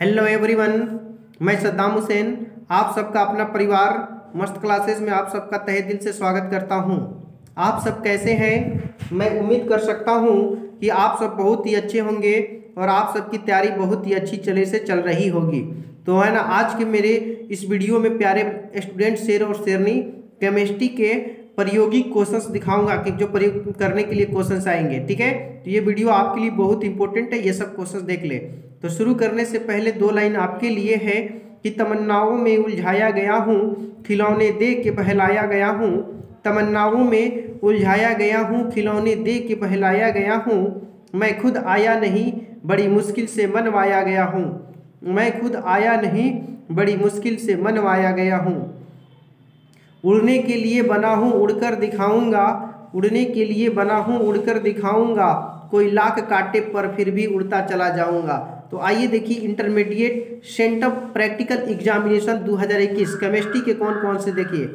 Hello everyone, मैं सद्दाम हुसैन आप सबका अपना परिवार मस्त क्लासेस में आप सबका तहे दिल से स्वागत करता हूं। आप सब कैसे हैं? मैं उम्मीद कर सकता हूं कि आप सब बहुत ही अच्छे होंगे और आप सबकी तैयारी बहुत ही अच्छी चले से चल रही होगी। तो है ना, आज के मेरे इस वीडियो में प्यारे स्टूडेंट शेर और शेरनी, केमिस्ट्री के प्रायोगिक क्वेश्चंस दिखाऊंगा कि जो प्रयोग करने के लिए क्वेश्चंस आएंगे। ठीक है, तो ये वीडियो आपके लिए बहुत इंपॉर्टेंट है, ये सब क्वेश्चंस देख ले। तो शुरू करने से पहले दो लाइन आपके लिए है कि तमन्नाओं में उलझाया गया हूँ, खिलौने दे के बहलाया गया हूँ। तमन्नाओं में उलझाया गया हूँ, खिलौने दे के बहलाया गया हूँ। मैं खुद आया नहीं, बड़ी मुश्किल से मनवाया गया हूँ। मैं खुद आया नहीं, बड़ी मुश्किल से मनवाया गया हूँ। उड़ने के लिए बना हूँ, उड़कर दिखाऊंगा। उड़ने के लिए बना हूँ, उड़कर दिखाऊंगा। कोई लाख काटे पर फिर भी उड़ता चला जाऊंगा। तो आइए देखिए, intermediate sent up practical examination 2021 chemistry के कौन कौन से, देखिए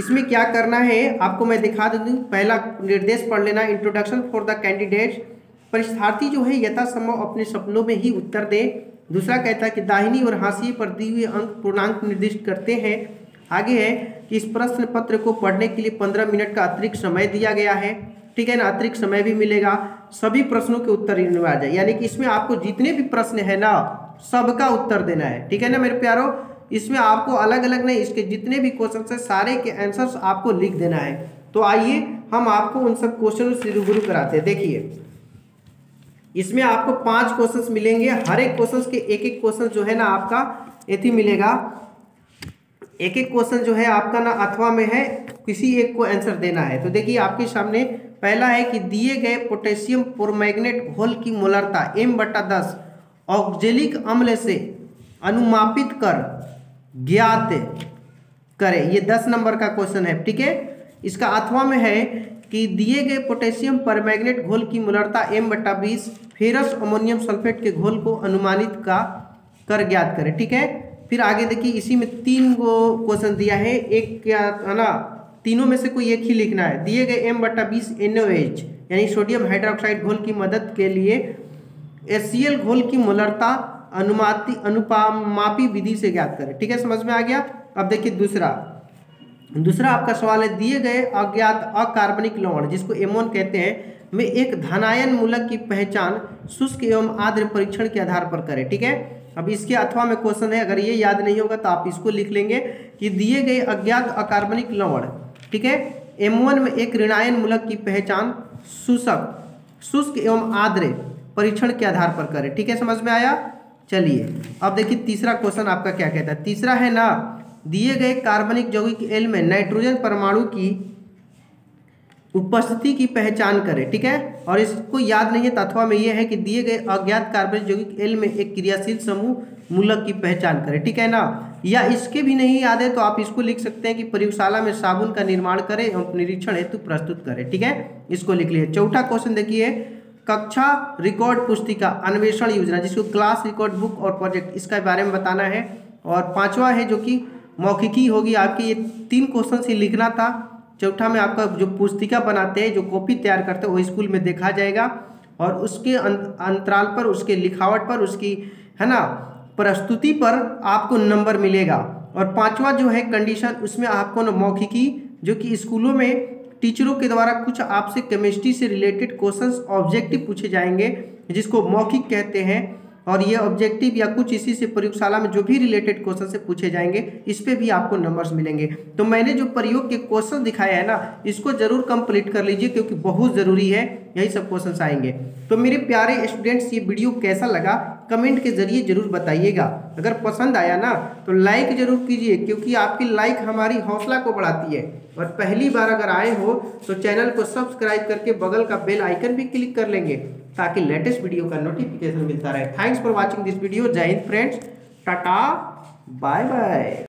इसमें क्या करना है आपको मैं दिखा दूँ। पहला निर्देश पढ़ लेना, इंट्रोडक्शन फॉर द कैंडिडेट। परीक्षार्थी जो है यथासंभव अपने सपनों में ही उत्तर दे। दूसरा कहता है कि दाहिनी और हाशिए पर दिए हुए अंक पूर्णांक निर्दिष्ट करते हैं। आगे है कि इस प्रश्न पत्र को पढ़ने के लिए 15 मिनट का अतिरिक्त समय दिया गया है। ठीक है ना, अतिरिक्त समय भी मिलेगा। सभी प्रश्नों के उत्तर अनिवार्य है, यानी कि इसमें आपको जितने भी प्रश्न है ना, सबका उत्तर देना है। ठीक है ना मेरे प्यारो, इसमें आपको अलग अलग नहीं, इसके जितने भी क्वेश्चन है सारे के आंसर्स आपको लिख देना है। तो आइए हम आपको उन सब क्वेश्चनों से रूबरू कराते हैं। देखिए, इसमें आपको 5 क्वेश्चन मिलेंगे। हर एक क्वेश्चन के एक एक क्वेश्चन जो है ना आपका एथी मिलेगा, एक एक क्वेश्चन जो है आपका ना अथवा में है, किसी एक को आंसर देना है। तो देखिए आपके सामने पहला है कि दिए गए पोटेशियम परमैंगनेट घोल की मोलरता m/10 ऑक्जेलिक अम्ल से अनुमापित कर ज्ञात करें। ये 10 नंबर का क्वेश्चन है। ठीक है, इसका अथवा में है कि दिए गए पोटेशियम परमैंगनेट घोल की मोलरता m/20 फेरस अमोनियम सल्फेट के घोल को अनुमानित का कर ज्ञात करें। ठीक है, फिर आगे देखिए, इसी में 3 क्वेश्चन दिया है, एक क्या है ना, तीनों में से कोई एक ही लिखना है। दिए गए m/20 NOH यानी सोडियम हाइड्रोक्साइड घोल की मदद के लिए HCl घोल की मोलरता अनुपामापी विधि से ज्ञात करें। ठीक है, समझ में आ गया। अब देखिए दूसरा आपका सवाल है, दिए गए अज्ञात अकार्बनिक लवण जिसको एमोन कहते हैं में एक धनायन मूलक की पहचान शुष्क एवं आद्र परीक्षण के आधार पर करें। ठीक है, अब इसके अथवा में क्वेश्चन है, अगर ये याद नहीं होगा तो आप इसको लिख लेंगे कि दिए गए अज्ञात अकार्बनिक लवण, ठीक है, एमोन में एक ऋणायन मूलक की पहचान शुष्क एवं आद्र परीक्षण के आधार पर करें। ठीक है, समझ में आया। चलिए अब देखिए तीसरा क्वेश्चन आपका क्या कहता है। तीसरा है ना, दिए गए कार्बनिक यौगिक एल में नाइट्रोजन परमाणु की उपस्थिति की पहचान करें। ठीक है, और इसको याद नहीं है तो अथवा में यह है कि दिए गए अज्ञात कार्बनिक यौगिक एल में एक क्रियाशील समूह मूलक की पहचान करें। ठीक है ना, या इसके भी नहीं याद है तो आप इसको लिख सकते हैं कि प्रयोगशाला में साबुन का निर्माण करें एवं निरीक्षण हेतु प्रस्तुत करें। ठीक है, इसको लिख लिए। चौथा क्वेश्चन देखिए, कक्षा रिकॉर्ड पुस्तिका अन्वेषण योजना जिसको क्लास रिकॉर्ड बुक और प्रोजेक्ट, इसका बारे में बताना है। और 5वां है जो कि मौखिकी होगी आपकी। ये 3 क्वेश्चन से लिखना था। चौथा में आपका जो पुस्तिका बनाते हैं, जो कॉपी तैयार करते हैं, वो स्कूल में देखा जाएगा और उसके अंतराल पर, उसके लिखावट पर, उसकी है ना प्रस्तुति पर आपको नंबर मिलेगा। और 5वां जो है कंडीशन, उसमें आपको ना मौखिकी, जो कि स्कूलों में टीचरों के द्वारा कुछ आपसे केमिस्ट्री से रिलेटेड क्वेश्चंस ऑब्जेक्टिव पूछे जाएंगे जिसको मौखिक कहते हैं। और ये ऑब्जेक्टिव या कुछ इसी से प्रयोगशाला में जो भी रिलेटेड क्वेश्चन से पूछे जाएंगे, इस पे भी आपको नंबर्स मिलेंगे। तो मैंने जो प्रयोग के क्वेश्चन दिखाया है ना, इसको जरूर कंप्लीट कर लीजिए क्योंकि बहुत ज़रूरी है, यही सब क्वेश्चन आएंगे। तो मेरे प्यारे स्टूडेंट्स, ये वीडियो कैसा लगा कमेंट के जरिए जरूर बताइएगा। अगर पसंद आया ना तो लाइक जरूर कीजिए क्योंकि आपकी लाइक हमारी हौसला को बढ़ाती है। और पहली बार अगर आए हो तो चैनल को सब्सक्राइब करके बगल का बेल आइकन भी क्लिक कर लेंगे ताकि लेटेस्ट वीडियो का नोटिफिकेशन मिलता रहे। Thanks for watching this video. जय Hind friends, tata, bye bye.